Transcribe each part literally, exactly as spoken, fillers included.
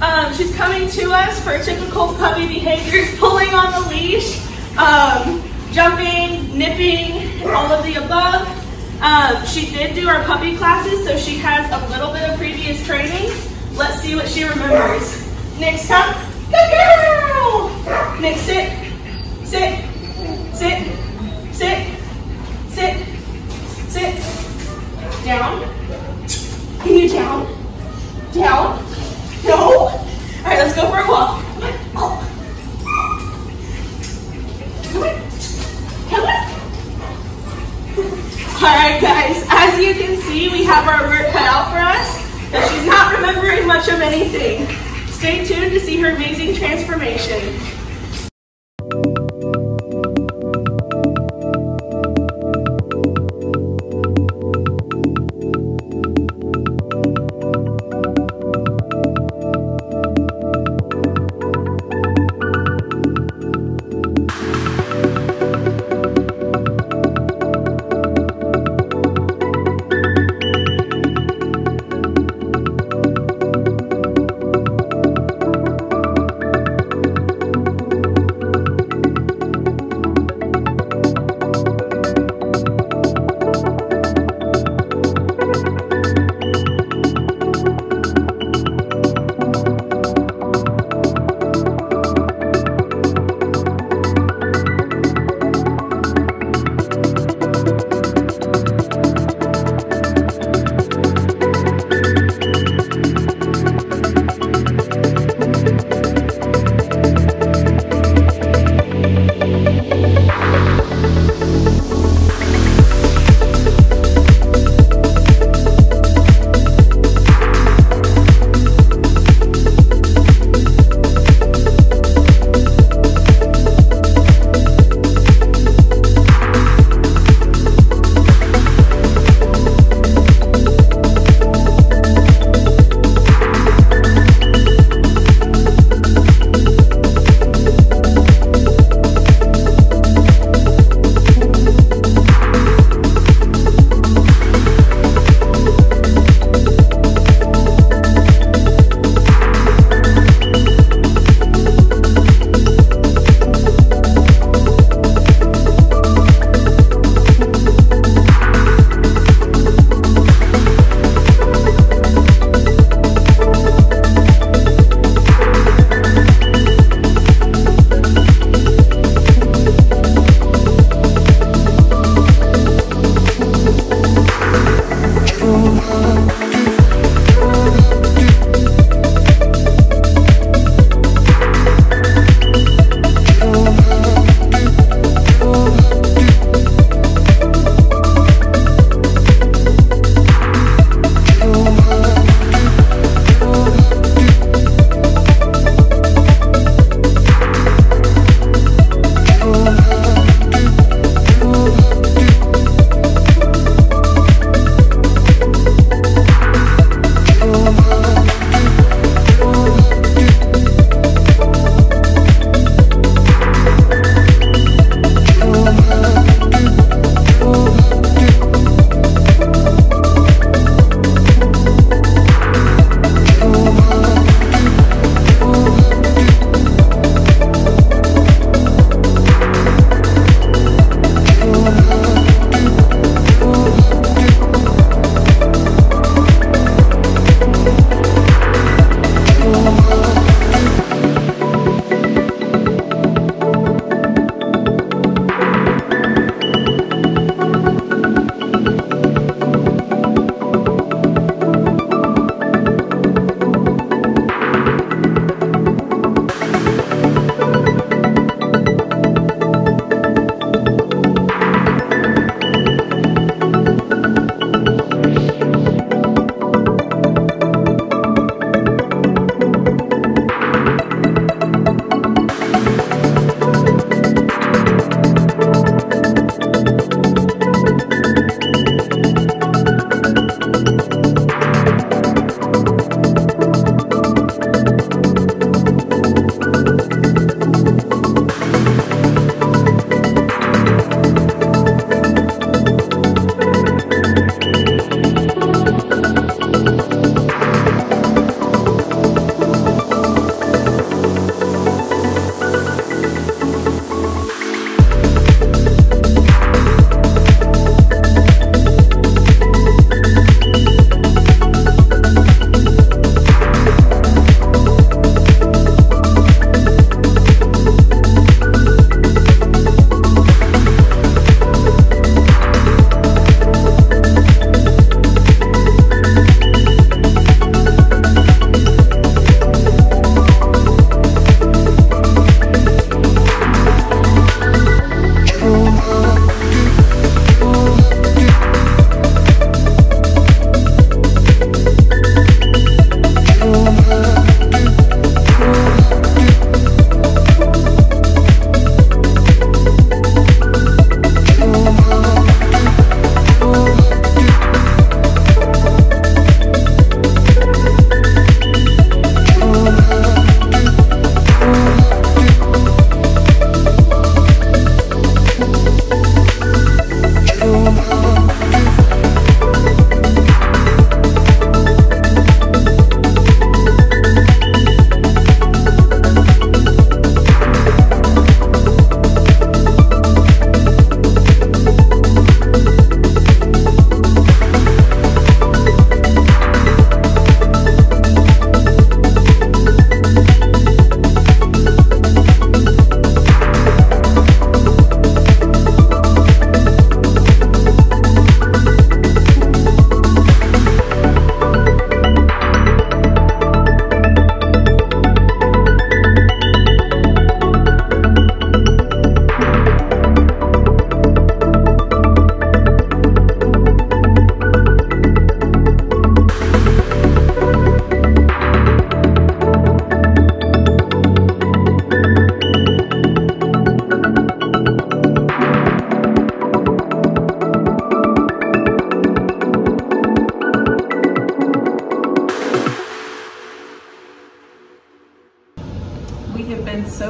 Um, she's coming to us for typical puppy behaviors, pulling on the leash, um, jumping, nipping, all of the above. Um, she did do our puppy classes, so she has a little bit of previous training. Let's see what she remembers. Next up, good girl! Next, sit, sit, sit, sit, sit, sit, down. Can you down? Down? No? All right, let's go for a walk. Come on. Come on. Come on. All right, guys, as you can see, we have our work cut out for us, but she's not remembering much of anything. Stay tuned to see her amazing transformation.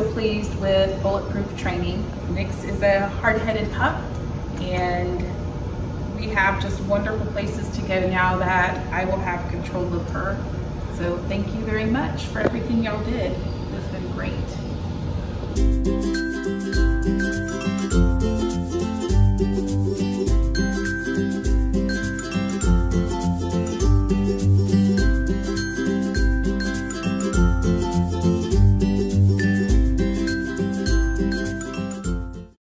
so pleased with Bulletproof Training. Nick's is a hard-headed pup, and we have just wonderful places to go now that I will have control of her. So thank you very much for everything y'all did. It's been great.